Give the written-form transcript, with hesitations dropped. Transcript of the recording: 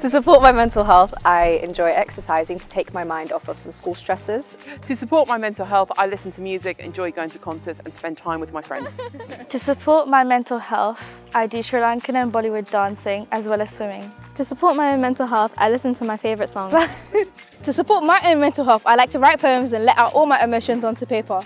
To support my mental health, I enjoy exercising to take my mind off of some school stresses. To support my mental health, I listen to music, enjoy going to concerts and spend time with my friends. To support my mental health, I do Sri Lankan and Bollywood dancing as well as swimming. To support my own mental health, I listen to my favourite songs. To support my own mental health, I like to write poems and let out all my emotions onto paper.